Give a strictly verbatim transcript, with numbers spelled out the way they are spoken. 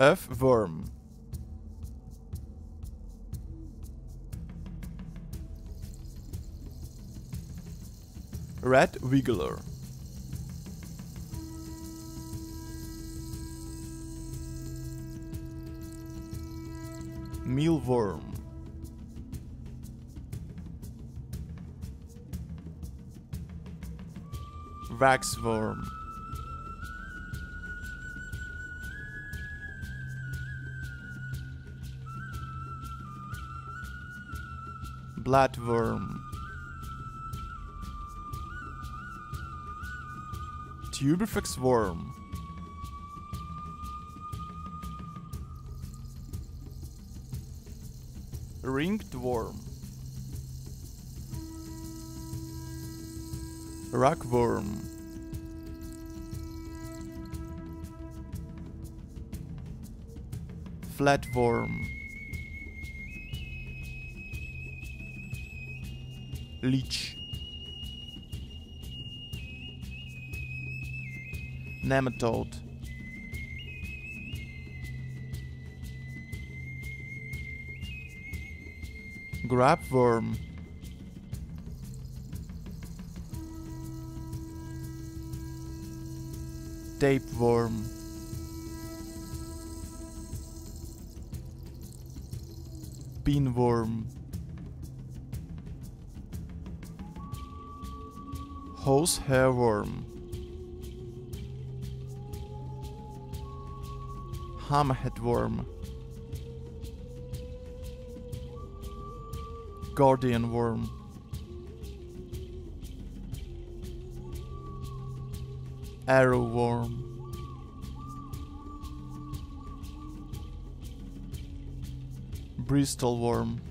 Earthworm. Red Wiggler. Mealworm. Waxworm. Bloodworm. Tubifex worm. Ringed worm. Ragworm. Flatworm. Leech. Nematode. Grabworm. Tapeworm. Pinworm. Horsehairworm. Hammerheadworm. Gordian worm. Arrowworm. Bristleworm.